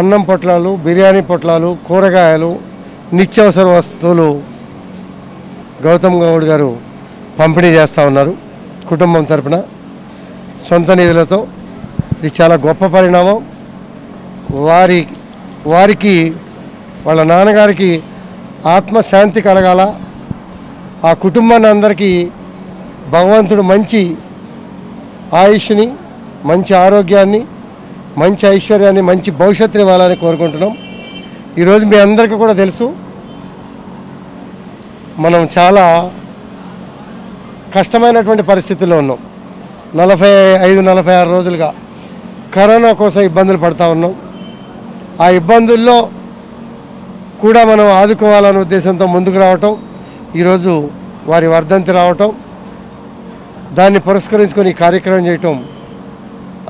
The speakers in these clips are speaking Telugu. అన్నం పొట్లాలు, బిర్యానీ పొట్లాలు, కూరగాయలు, నిత్యావసర వస్తువులు గౌతమ్ గౌడ్ గారు పంపిణీ చేస్తూ ఉన్నారు కుటుంబం తరపున సొంత నిధులతో। ఇది చాలా గొప్ప పరిణామం। వారికి వాళ్ళ నాన్నగారికి ఆత్మశాంతి కలగాల, ఆ కుటుంబాన్ని అందరికీ భగవంతుడు మంచి ఆయుష్ని, మంచి ఆరోగ్యాన్ని, మంచి ఐశ్వర్యాన్ని, మంచి భవిష్యత్తుని ఇవ్వాలని కోరుకుంటున్నాం। ఈరోజు మీ అందరికీ కూడా తెలుసు మనం చాలా కష్టమైనటువంటి పరిస్థితుల్లో ఉన్నాం। 45-46 రోజులుగా కరోనా కోసం ఇబ్బందులు పడుతూ ఉన్నాం। ఆ ఇబ్బందుల్లో కూడా మనం ఆదుకోవాలనే ఉద్దేశంతో ముందుకు రావటం, ఈరోజు వారి వర్ధంతి రావటం, దాన్ని పురస్కరించుకొని ఈ కార్యక్రమం చేయటం,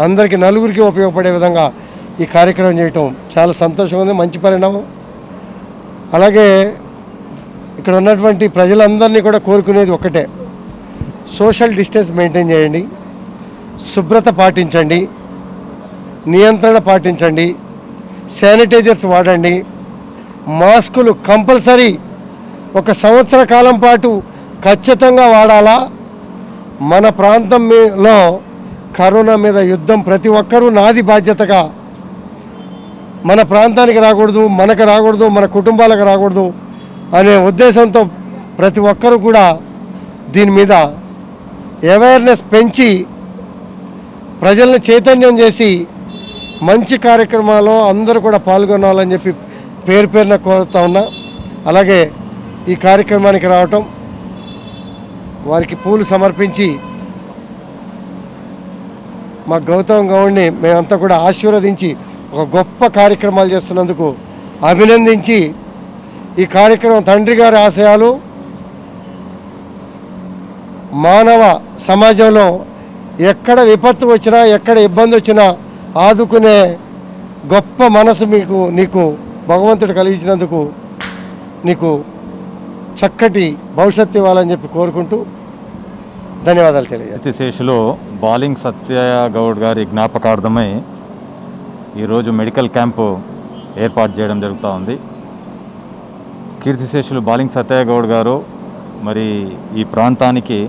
అందరికీ నలుగురికి ఉపయోగపడే విధంగా ఈ కార్యక్రమం చేయటం చాలా సంతోషంగా ఉంది, మంచి పరిణామం। అలాగే ఇక్కడ ఉన్నటువంటి ప్రజలందరినీ కూడా కోరుకునేది ఒకటే, సోషల్ డిస్టెన్స్ మెయింటైన్ చేయండి, శుభ్రత పాటించండి, నియంత్రణ పాటించండి, శానిటైజర్స్ వాడండి, మాస్కులు కంపల్సరీ 1 సంవత్సర కాలం పాటు ఖచ్చితంగా వాడాలా। మన ప్రాంతంలో కరోనా మీద యుద్ధం, ప్రతి ఒక్కరూ నాది బాధ్యతగా మన ప్రాంతానికి రాకూడదు, మనకు రాకూడదు, మన కుటుంబాలకు రాకూడదు అనే ఉద్దేశంతో ప్రతి ఒక్కరూ కూడా దీని మీద అవేర్నెస్ పెంచి ప్రజలను చైతన్యం చేసి మంచి కార్యక్రమాల్లో అందరూ కూడా పాల్గొనాలని చెప్పి పేరు పేరున కోరుతా ఉన్నా। అలాగే ఈ కార్యక్రమానికి రావటం, వారికి పూలు సమర్పించి మా గౌతమ్ గౌడ్ని మేమంతా కూడా ఆశీర్వదించి ఒక గొప్ప కార్యక్రమాలు చేస్తున్నందుకు అభినందించి, ఈ కార్యక్రమం తండ్రి గారి ఆశయాలు మానవ సమాజంలో ఎక్కడ విపత్తు వచ్చినా, ఎక్కడ ఇబ్బంది వచ్చినా ఆదుకునే గొప్ప మనసు నీకు భగవంతుడు కలిగించినందుకు నీకు చక్కటి భవిష్యత్తు ఇవ్వాలని చెప్పి కోరుకుంటూ ధన్యవాదాలు తెలియజేశేషులో। బాలింగ్ సత్య గౌడ్ గారి జ్ఞాపకార్థమై ఈరోజు మెడికల్ క్యాంపు ఏర్పాటు చేయడం జరుగుతూ ఉంది। కీర్తిశేషులు బాలింగ్ సత్య గౌడ్ గారు మరి ఈ ప్రాంతానికి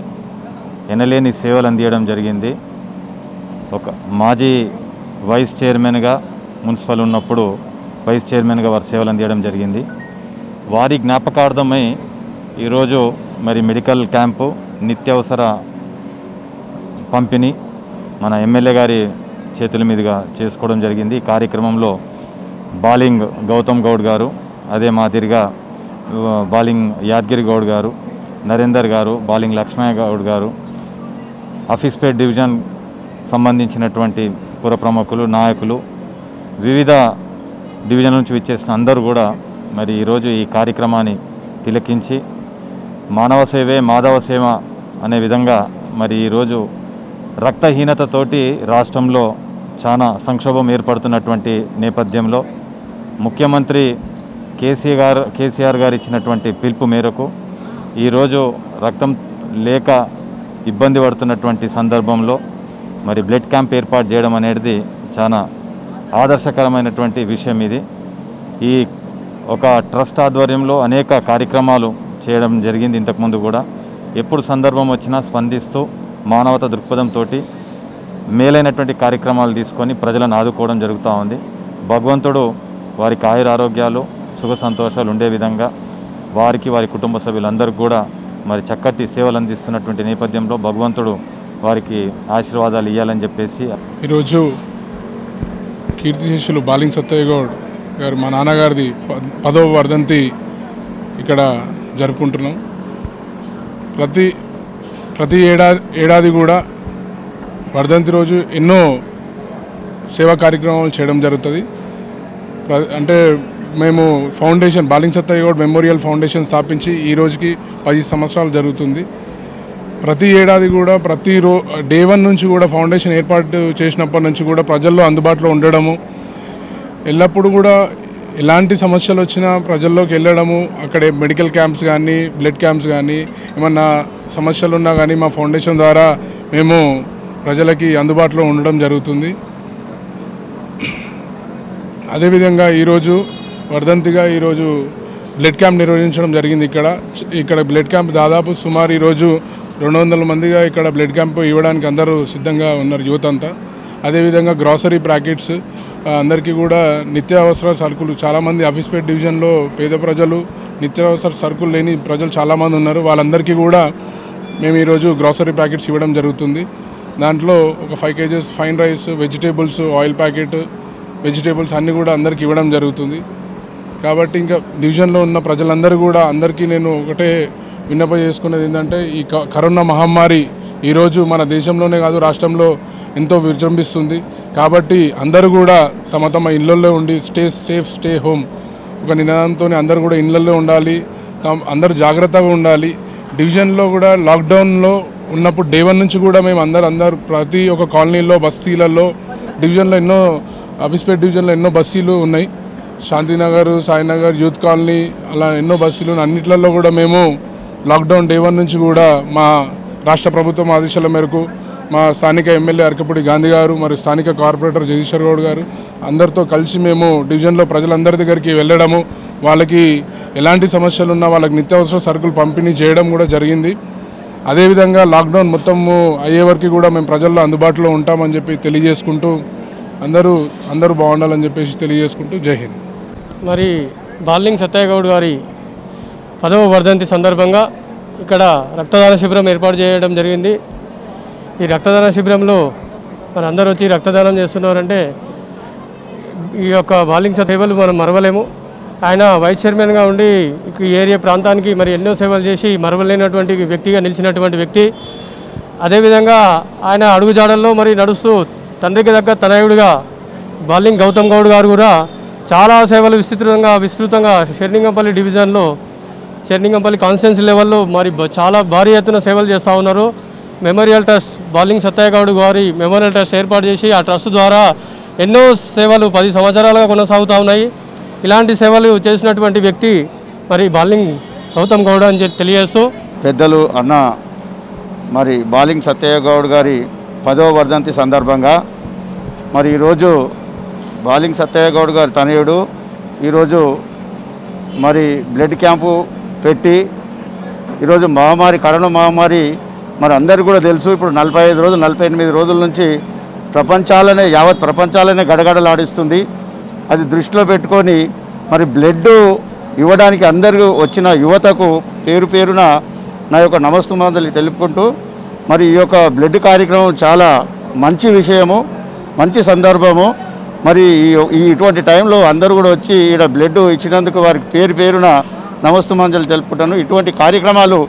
ఎనలేని సేవలు అందించడం జరిగింది। ఒక మాజీ వైస్ చైర్మన్గా మున్సిపల్ ఉన్నప్పుడు వైస్ చైర్మన్గా వారి సేవలు అందించడం జరిగింది। వారి జ్ఞాపకార్థమై ఈరోజు మరి మెడికల్ క్యాంపు, నిత్యావసర పంపిణీ మన ఎమ్మెల్యే గారి చేతుల మీదుగా చేసుకోవడం జరిగింది। ఈ కార్యక్రమంలో బాలింగ్ గౌతమ్ గౌడ్ గారు, అదే మాదిరిగా బాలింగ్ యాద్గిరి గౌడ్ గారు, నరేందర్ గారు, బాలింగ్ లక్ష్మయ్య గౌడ్ గారు, ఆఫీస్పేట్ డివిజన్ సంబంధించినటువంటి పుర ప్రముఖులు, నాయకులు, వివిధ డివిజన్ల నుంచి విచ్చేసిన అందరూ కూడా మరి ఈరోజు ఈ కార్యక్రమాన్ని తిలకించి మానవ సేవే మాధవ సేవ అనే విధంగా మరి ఈరోజు రక్తహీనతతోటి రాష్ట్రంలో చాలా సంక్షోభం ఏర్పడుతున్నటువంటి నేపథ్యంలో ముఖ్యమంత్రి కేసీఆర్ గారు ఇచ్చినటువంటి పిలుపు మేరకు ఈరోజు రక్తం లేక ఇబ్బంది పడుతున్నటువంటి సందర్భంలో మరి బ్లడ్ క్యాంప్ ఏర్పాటు చేయడం అనేది చాలా ఆదర్శకరమైనటువంటి విషయం। ఇది ఈ ఒక ట్రస్ట్ ఆధ్వర్యంలో అనేక కార్యక్రమాలు చేయడం జరిగింది ఇంతకుముందు కూడా। ఎప్పుడు సందర్భం వచ్చినా స్పందిస్తూ మానవతా దృక్పథంతో మేలైనటువంటి కార్యక్రమాలు తీసుకొని ప్రజలను ఆదుకోవడం జరుగుతూ ఉంది। భగవంతుడు వారికి ఆయురారోగ్యాలు, సుఖ సంతోషాలు ఉండే విధంగా వారికి, వారి కుటుంబ సభ్యులందరికీ కూడా మరి చక్కటి సేవలు అందిస్తున్నటువంటి నేపథ్యంలో భగవంతుడు వారికి ఆశీర్వాదాలు ఇవ్వాలని చెప్పేసి ఈరోజు కీర్తిశేషులు బాలింగ్ సత్య గౌడ్ గారు మా నాన్నగారిది 10వ వర్ధంతి ఇక్కడ జరుపుకుంటున్నాం। ప్రతి ఏడాది కూడా వర్ధంతి రోజు ఎన్నో సేవా కార్యక్రమాలు చేయడం జరుగుతుంది। అంటే మేము foundation, bowling Satya Goud memorial foundation స్థాపించి ఈ రోజుకి 10 సంవత్సరాలు జరుగుతుంది। ప్రతి ఏడాది కూడా డే 1 నుంచి కూడా ఫౌండేషన్ ఏర్పాటు చేసినప్పటి నుంచి కూడా ప్రజల్లో అందుబాటులో ఉండడము, ఎల్లప్పుడూ కూడా ఎలాంటి సమస్యలు వచ్చినా ప్రజల్లోకి వెళ్ళడము, అక్కడే మెడికల్ క్యాంప్స్ కానీ, బ్లడ్ క్యాంప్స్ కానీ, ఏమన్నా సమస్యలు ఉన్నా కానీ మా ఫౌండేషన్ ద్వారా మేము ప్రజలకి అందుబాటులో ఉండడం జరుగుతుంది। అదే విధంగా ఈ రోజు వర్ధంతిగా ఈ రోజు బ్లడ్ క్యాంప్ నిర్వహించడం జరిగింది। ఇక్కడ బ్లడ్ క్యాంప్ దాదాపు సుమారు ఈ రోజు 200 మందిగా ఇక్కడ బ్లడ్ క్యాంప్ ఇవ్వడానికి అందరూ సిద్ధంగా ఉన్నారు యువత అంతా। అదే విధంగా గ్రోసరీ ప్యాకెట్స్ అందరికీ కూడా నిత్యావసర సరుకులు చాలా మంది ఆఫీస్పేట్ డివిజన్ లో పేద ప్రజలు నిత్యావసర సరుకులు లేని ప్రజలు చాలా మంది ఉన్నారు। వాళ్ళందరికీ కూడా మేము ఈ రోజు గ్రోసరీ ప్యాకెట్స్ ఇవ్వడం జరుగుతుంది। దాంట్లో ఒక 5 kgs fine rice, vegetables, oil packet, vegetables అన్ని కూడా అందరికీ ఇవ్వడం జరుగుతుంది। కాబట్టి ఇంకా డివిజన్ లో ఉన్న ప్రజలందరూ కూడా అందరికీ నేను ఒకటే విన్నపం చేసుకునేది ఏంటంటే ఈ కరోనా మహమ్మారి ఈ రోజు మన దేశంలోనే కాదు రాష్ట్రంలో ఎంతో విజృంభిస్తుంది। కాబట్టి అందరూ కూడా తమ తమ ఇళ్ళల్లో ఉండి స్టే సేఫ్ స్టే హోమ్ ఒక నినాదంతోనే అందరూ కూడా ఇళ్ళల్లో ఉండాలి, అందరూ జాగ్రత్తగా ఉండాలి। డివిజన్లో కూడా లాక్డౌన్లో ఉన్నప్పుడు డే 1 నుంచి కూడా మేము అందరూ ప్రతి ఒక్క కాలనీలో బస్తీలలో డివిజన్లో ఎన్నో ఆఫీస్పేట్ డివిజన్లో ఎన్నో బస్తీలు ఉన్నాయి, శాంతినగర్, సాయినగర్, యూత్ కాలనీ అలా ఎన్నో బస్తీలు అన్నిట్లలో కూడా మేము లాక్డౌన్ డే 1 నుంచి కూడా మా రాష్ట్ర ప్రభుత్వం ఆదేశాల మేరకు మా స్థానిక ఎమ్మెల్యే అరకపూడి గాంధీ గారు మరియు స్థానిక కార్పొరేటర్ జగదీశ్వర్ గౌడ్ గారు అందరితో కలిసి మేము డివిజన్లో ప్రజలందరి దగ్గరికి వెళ్ళడము వాళ్ళకి ఎలాంటి సమస్యలు ఉన్నా వాళ్ళకి నిత్యావసర సరుకులు పంపిణీ చేయడం కూడా జరిగింది। అదేవిధంగా లాక్డౌన్ మొత్తము అయ్యే వరకు కూడా మేము ప్రజల్లో అందుబాటులో ఉంటామని చెప్పి తెలియజేసుకుంటూ అందరూ బాగుండాలని చెప్పేసి తెలియజేసుకుంటూ జై హింద్। మరి బాలింగ్ సత్య గౌడ్ గారి 10వ వర్ధంతి సందర్భంగా ఇక్కడ రక్తదాన శిబిరం ఏర్పాటు చేయడం జరిగింది। ఈ రక్తదాన శిబిరంలో మనందరూ వచ్చి రక్తదానం చేస్తున్నారంటే ఈ యొక్క బాలింగ్ సత్య సేవలు మనం మరవలేము। ఆయన వైస్ చైర్మన్గా ఉండి ఈ ఏరియా ప్రాంతానికి మరి ఎన్నో సేవలు చేసి మరవలేనటువంటి వ్యక్తిగా నిలిచినటువంటి వ్యక్తి। అదేవిధంగా ఆయన అడుగుజాడల్లో మరి నడుస్తూ తండ్రికి దగ్గర తనయుడిగా బాలింగ్ గౌతమ్ గౌడ్ గారు కూడా చాలా సేవలు విస్తృతంగా శర్నింగంపల్లి డివిజన్లో శర్నింగంపల్లి కాన్స్టిట్యున్సీ లెవెల్లో మరి చాలా భారీ ఎత్తున సేవలు చేస్తూ ఉన్నారు। మెమోరియల్ ట్రస్ట్ బాలింగ్ సత్య గౌడ్ గారి మెమోరియల్ ట్రస్ట్ ఏర్పాటు చేసి ఆ ట్రస్ట్ ద్వారా ఎన్నో సేవలు 10 సంవత్సరాలుగా కొనసాగుతూ ఉన్నాయి। ఇలాంటి సేవలు చేసినటువంటి వ్యక్తి మరి బాలింగ్ గౌతమ్ గౌడ్ అని తెలియజేస్తూ పెద్దలు అన్న మరి బాలింగ్ సత్య గౌడ్ గారి 10వ వర్ధంతి సందర్భంగా మరి ఈరోజు బాలింగ్ సత్య గౌడ్ గారి తనయుడు ఈరోజు మరి బ్లడ్ క్యాంపు పెట్టి ఈరోజు కరోనా మహమ్మారి మరి అందరూ కూడా తెలుసు ఇప్పుడు 48 రోజుల నుంచి యావత్ ప్రపంచాలనే గడగడలాడిస్తుంది। అది దృష్టిలో పెట్టుకొని మరి బ్లడ్ ఇవ్వడానికి అందరూ వచ్చిన యువతకు పేరున నా యొక్క నమస్కారాలు తెలుపుకుంటూ మరి ఈ యొక్క బ్లడ్ కార్యక్రమం చాలా మంచి విషయము, మంచి సందర్భము। మరి ఇటువంటి టైంలో అందరూ కూడా వచ్చి ఇక్కడ బ్లడ్ ఇచ్చినందుకు వారికి పేరున నమస్కారాలు తెలుపుకుంటాను। ఇటువంటి కార్యక్రమాలు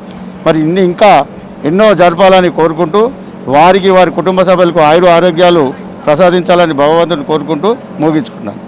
మరి ఇంకా ఎన్నో జరపాలని కోరుకుంటూ వారి కుటుంబ సభ్యులకు ఆయుర ఆరోగ్యాలు ప్రసాదించాలని భగవంతుని కోరుకుంటూ ముగించుకున్నాను।